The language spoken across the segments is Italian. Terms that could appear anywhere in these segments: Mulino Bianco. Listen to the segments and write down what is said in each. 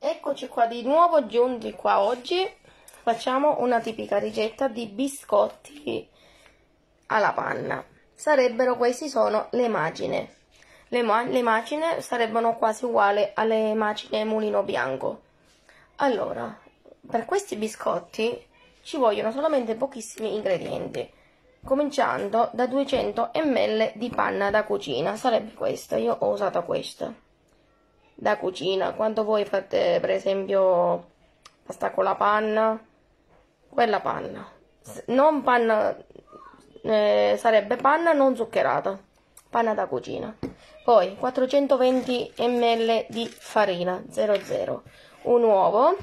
Eccoci qua di nuovo, giunti qua oggi. Facciamo una tipica ricetta di biscotti alla panna. Sarebbero, questi sono le macine. Le macine sarebbero quasi uguali alle macine Mulino Bianco. Allora, per questi biscotti ci vogliono solamente pochissimi ingredienti, cominciando da 200 ml di panna da cucina. Sarebbe questa, io ho usato questa da cucina. Quando voi fate per esempio pasta con la panna, quella panna, non panna, sarebbe panna non zuccherata, panna da cucina. Poi 420 ml di farina 00, un uovo,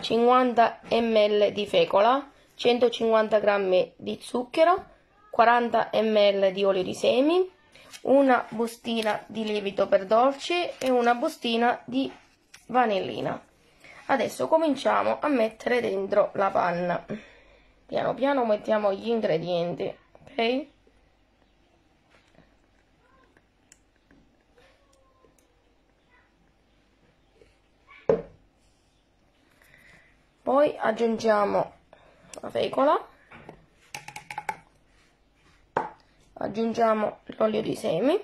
50 ml di fecola, 150 g di zucchero, 40 ml di olio di semi, una bustina di lievito per dolci e una bustina di vanillina. Adesso cominciamo a mettere dentro la panna. Piano piano mettiamo gli ingredienti, ok? Poi aggiungiamo la fecola, aggiungiamo l'olio di semi,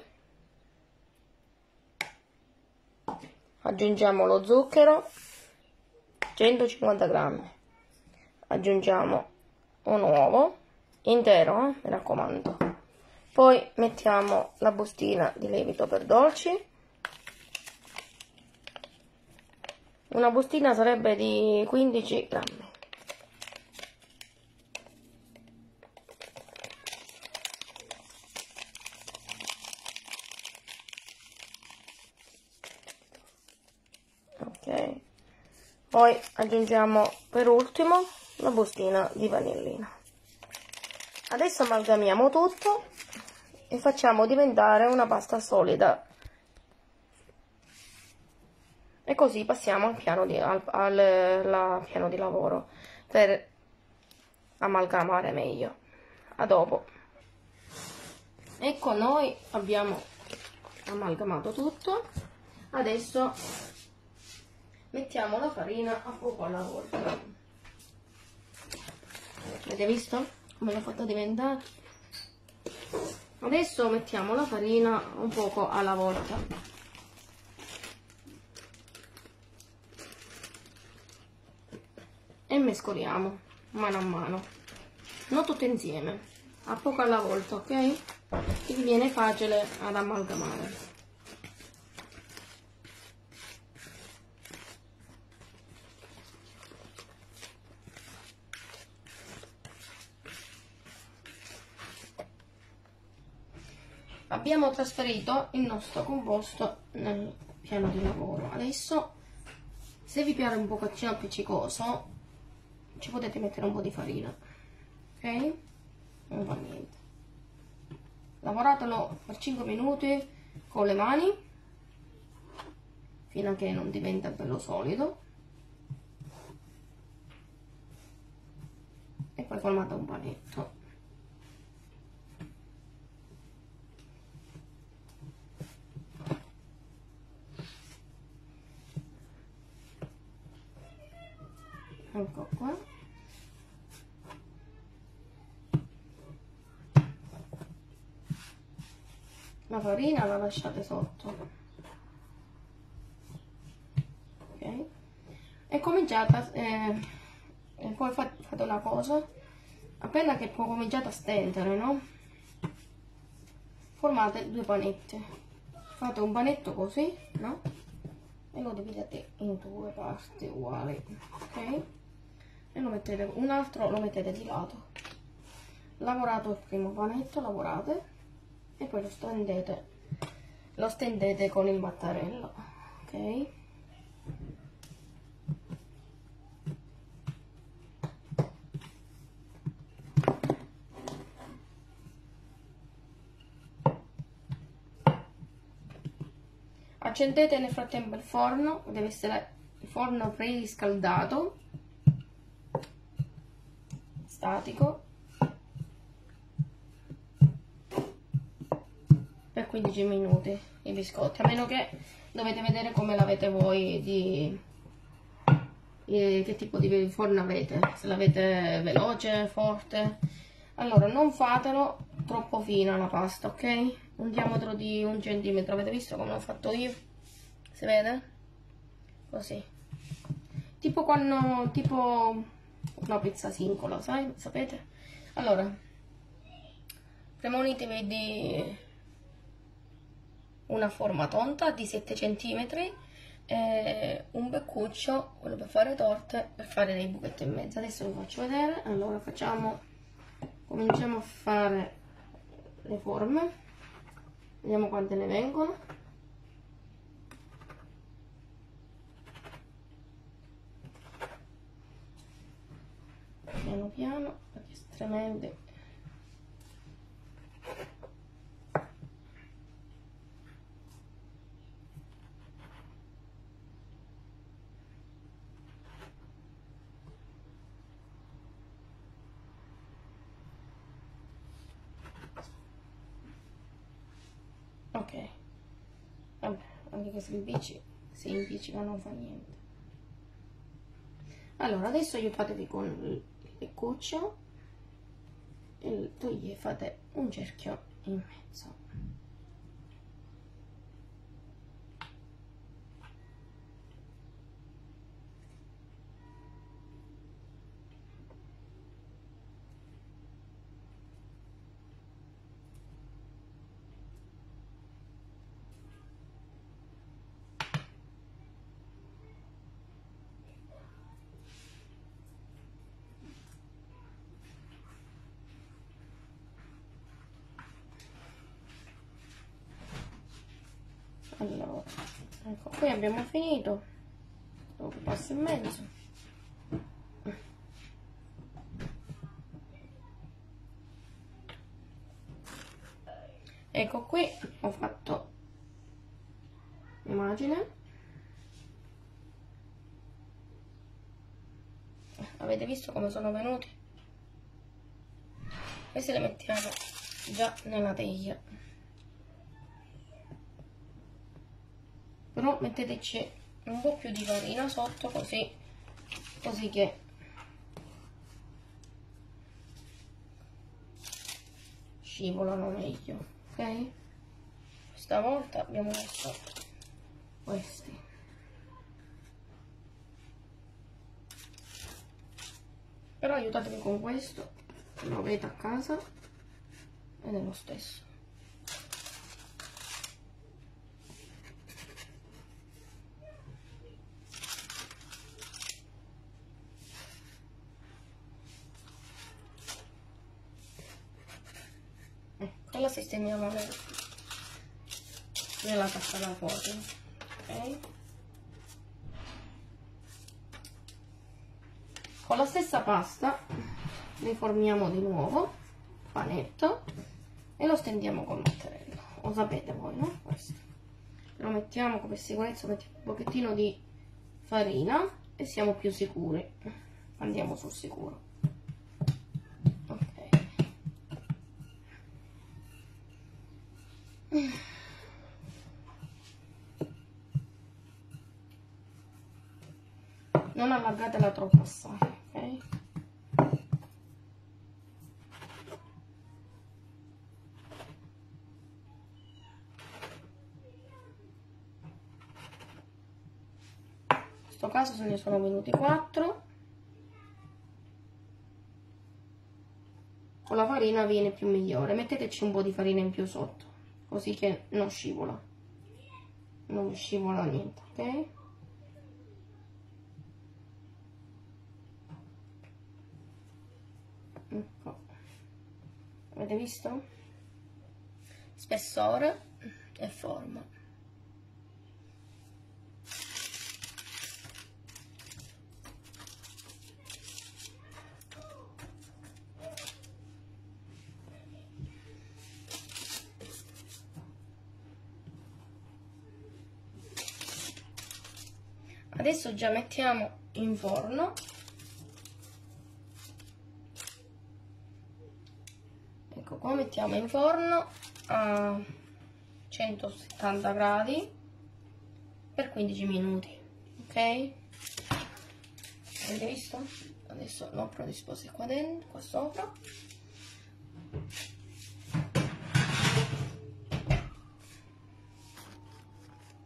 aggiungiamo lo zucchero 150 grammi, aggiungiamo un uovo intero, mi raccomando. Poi mettiamo la bustina di lievito per dolci, una bustina sarebbe di 15 grammi. Okay. Poi aggiungiamo per ultimo la bustina di vanillina. Adesso amalgamiamo tutto e facciamo diventare una pasta solida, e così passiamo al piano di lavoro per amalgamare meglio. A dopo. Ecco, noi abbiamo amalgamato tutto. Adesso mettiamo la farina a fuoco alla volta. Avete visto come l'ho fatta diventare? Adesso mettiamo la farina un poco alla volta. E mescoliamo mano a mano. Non tutte insieme, a poco alla volta, ok? Quindi viene facile ad amalgamare. Abbiamo trasferito il nostro composto nel piano di lavoro. Adesso, se vi piace un pochettino appiccicoso, ci potete mettere un po' di farina, ok? Non fa niente. Lavoratelo per 5 minuti con le mani, fino a che non diventa bello solido, e poi formate un panetto. Ecco qua. La farina la lasciate sotto, ok? E cominciate e poi fate una cosa: appena che cominciate a stendere, no? Formate due panetti. Fate un panetto così, no? E lo dividete in due parti uguali, ok? E lo mettete, un altro lo mettete di lato. Lavorate il primo panetto, lavorate, e poi lo stendete con il mattarello, ok? Accendete nel frattempo il forno, deve essere il forno preriscaldato, statico, per 15 minuti i biscotti, a meno che dovete vedere come l'avete voi di che tipo di forno avete, se l'avete veloce, forte. Allora non fatelo troppo fina la pasta, ok? Un diametro di 1 centimetro, avete visto come l'ho fatto io? Si vede? Così, tipo quando, tipo una pizza singola, sai? Sapete? Allora premonitevi di una forma tonda di 7 cm e un beccuccio, quello per fare torte, per fare dei buchetti e mezzo. Adesso vi faccio vedere. Allora facciamo, cominciamo a fare le forme, vediamo quante ne vengono. Piano piano, perché estremamente ok, vabbè, anche questi bici si impiccicano, non fa niente. Allora adesso aiutatevi con il beccuccio e togliete, fate un cerchio in mezzo. Allora, ecco, qui abbiamo finito, dopo passo in mezzo. Ecco qui, ho fatto l'immagine. Avete visto come sono venuti? Queste le mettiamo già nella teglia. Però metteteci un po' più di farina sotto, così che scivolano meglio, ok? Questa volta abbiamo messo questi. Però aiutatemi con questo, lo avete a casa ed è lo stesso. La sistemiamo nella tazza da fuoco, ok? Con la stessa pasta ne formiamo di nuovo panetto e lo stendiamo con mattarello. Lo sapete voi, no? Questo lo mettiamo, come sicurezza mettiamo un pochettino di farina e siamo più sicuri, andiamo sul sicuro. Non allargatela troppo assai, ok? In questo caso se ne sono venuti 4. Con la farina viene più migliore. Metteteci un po' di farina in più sotto, così che non scivola, non scivola niente, ok? Ecco, avete visto? Spessore e forma. Adesso già mettiamo in forno a 170 gradi per 15 minuti, ok? avete visto? Adesso lo predispose qua dentro, qua sopra,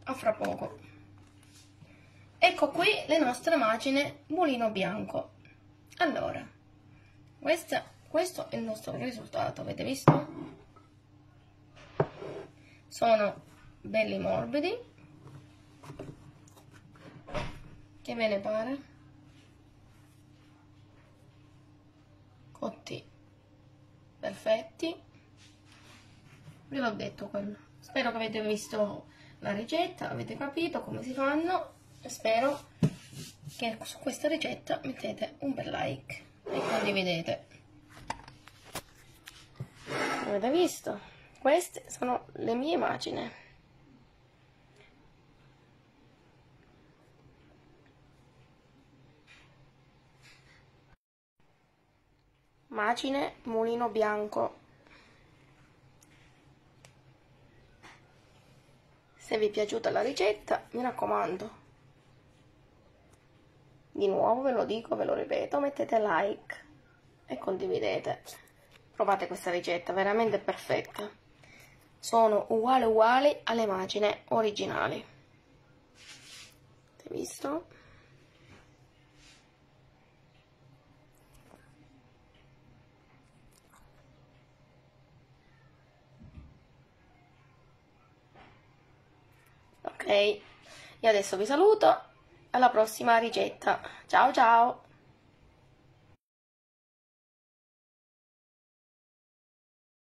a fra poco. Ecco qui le nostre macine Mulino Bianco. Allora, questo è il nostro risultato, avete visto? Sono belli morbidi. Che ve ne pare? Cotti perfetti. Ve l'ho detto quello. Spero che avete visto la ricetta, avete capito come si fanno. Spero che su questa ricetta mettete un bel like e condividete. Avete visto? Queste sono le mie macine. Macine Mulino Bianco. Se vi è piaciuta la ricetta, mi raccomando, di nuovo ve lo dico, ve lo ripeto, mettete like e condividete. Provate questa ricetta, veramente perfetta. Sono uguali alle macine originali. Avete visto? Ok, io adesso vi saluto. Alla prossima ricetta. Ciao ciao!